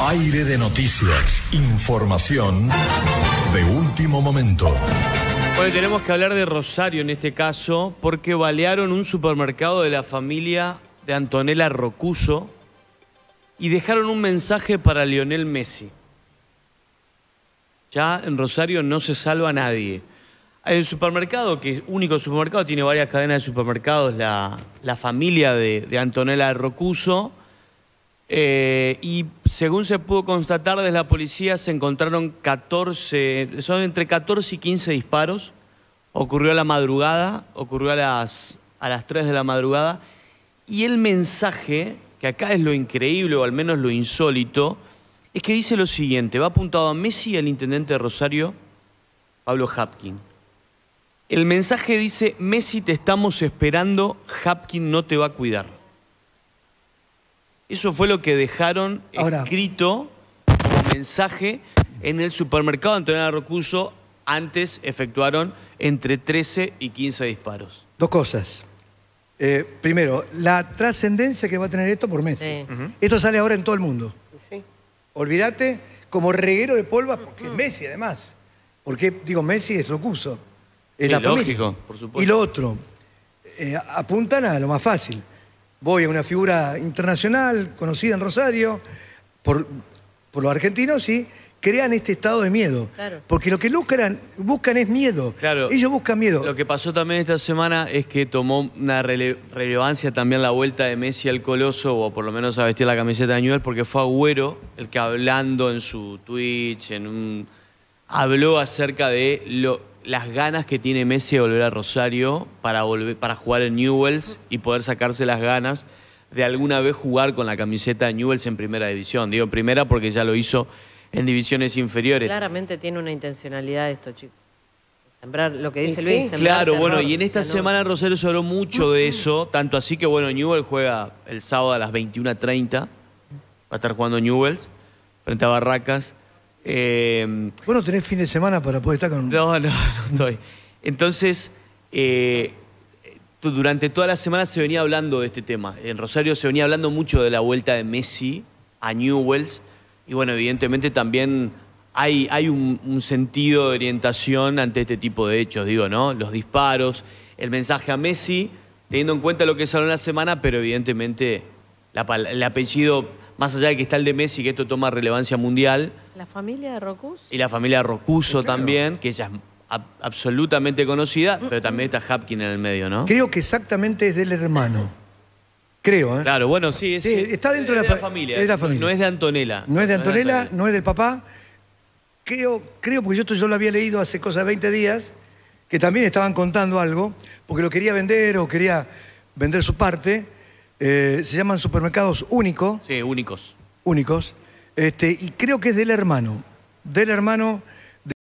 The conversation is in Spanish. Aire de noticias, información de último momento. Bueno, tenemos que hablar de Rosario en este caso, porque balearon un supermercado de la familia de Antonela Rocuzzo y dejaron un mensaje para Lionel Messi. Ya en Rosario no se salva a nadie. El supermercado, que es único supermercado, tiene varias cadenas de supermercados, la familia de Antonela Rocuzzo. Y según se pudo constatar desde la policía, se encontraron 14, son entre 14 y 15 disparos. Ocurrió a la madrugada, ocurrió a las 3 de la madrugada. Y el mensaje, que acá es lo increíble o al menos lo insólito, es que dice lo siguiente, va apuntado a Messi y al intendente de Rosario, Pablo Javkin. El mensaje dice: Messi, te estamos esperando, Javkin no te va a cuidar. Eso fue lo que dejaron escrito como mensaje en el supermercado de Antonela Rocuzzo. Antes efectuaron entre 13 y 15 disparos. Dos cosas. Primero, la trascendencia que va a tener esto por Messi. Sí. Esto sale ahora en todo el mundo. Sí. Olvídate, como reguero de polvas, porque es Messi además. Porque, digo, Messi es Rocuzzo. Es sí, la lógico, familia. Por supuesto. Y lo otro, apuntan a lo más fácil. Voy a una figura internacional, conocida en Rosario, por los argentinos, y crean este estado de miedo. Claro. Porque lo que buscan es miedo. Claro. Ellos buscan miedo. Lo que pasó también esta semana es que tomó una relevancia también la vuelta de Messi al Coloso, o por lo menos a vestir la camiseta de Newell's, porque fue Agüero el que hablando en su Twitch, habló acerca de las ganas que tiene Messi de volver a Rosario para jugar en Newell's y poder sacarse las ganas de alguna vez jugar con la camiseta de Newell's en primera división. Digo primera porque ya lo hizo en divisiones inferiores. Claramente tiene una intencionalidad esto, chicos. Sembrar lo que dice Luis. Sí. Claro, terror, bueno, y en esta semana Rosario se habló mucho de eso, tanto así que, bueno, Newell's juega el sábado a las 21:30. Va a estar jugando Newell's frente a Barracas. ¿Vos no tenés fin de semana para poder estar con...? No estoy. Entonces, durante toda la semana se venía hablando de este tema. En Rosario se venía hablando mucho de la vuelta de Messi a Newell's. Y bueno, evidentemente también hay un sentido de orientación ante este tipo de hechos, digo, ¿no? Los disparos, el mensaje a Messi, teniendo en cuenta lo que salió en la semana, pero evidentemente el apellido... Más allá de que está el de Messi, que esto toma relevancia mundial. La familia de Rocuzzo. Y la familia de Rocuzzo, claro, también, que ella es absolutamente conocida, pero también está Javkin en el medio, ¿no? Creo que exactamente es del hermano. Creo, ¿eh? Claro, bueno, sí. Está dentro de la familia. Es de la familia. No es de Antonela. No es de Antonela, no es del papá. Creo, porque yo lo había leído hace cosa de 20 días, que también estaban contando algo, porque lo quería vender o quería vender su parte. Se llaman supermercados únicos. Sí, únicos. Únicos. Y creo que es del hermano.